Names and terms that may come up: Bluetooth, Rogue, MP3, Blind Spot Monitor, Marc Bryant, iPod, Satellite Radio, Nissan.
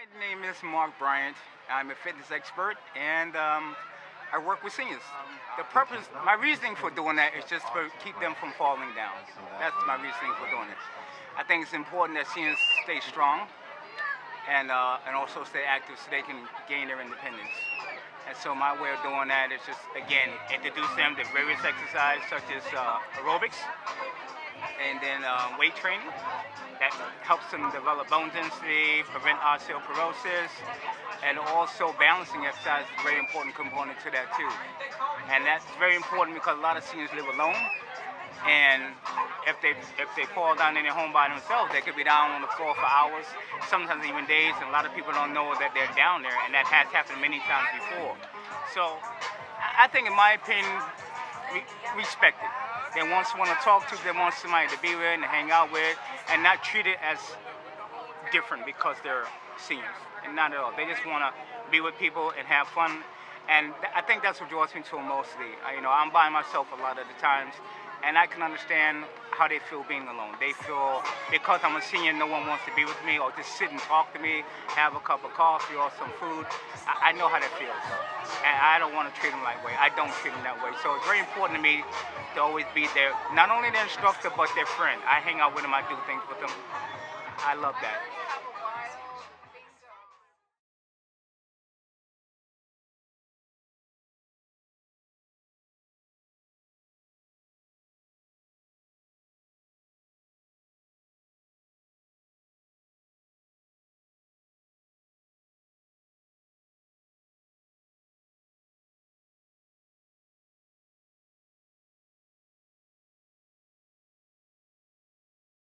My name is Marc Bryant. I'm a fitness expert, and I work with seniors. My reasoning for doing that is just to keep them from falling down. That's my reasoning for doing it. I think it's important that seniors stay strong and also stay active so they can gain their independence. And so my way of doing that is just, again, introduce them to various exercises such as aerobics and then weight training. That helps them develop bone density, prevent osteoporosis, and also balancing exercise is a very important component to that too. And that's very important because a lot of seniors live alone, and if they fall down in their home by themselves, they could be down on the floor for hours, sometimes even days, and a lot of people don't know that they're down there, and that has happened many times before. So I think, in my opinion, respect it. They want someone to talk to, they want somebody to be with and to hang out with, and not treat it as different because they're seniors. And not at all. They just want to be with people and have fun. And I think that's what draws me to them mostly. I'm by myself a lot of the times, and I can understand how they feel being alone. They feel, because I'm a senior, no one wants to be with me or just sit and talk to me, have a cup of coffee or some food. I know how that feels, and I don't want to treat them that way. I don't treat them that way. So it's very important to me to always be there, not only their instructor, but their friend. I hang out with them, I do things with them. I love that.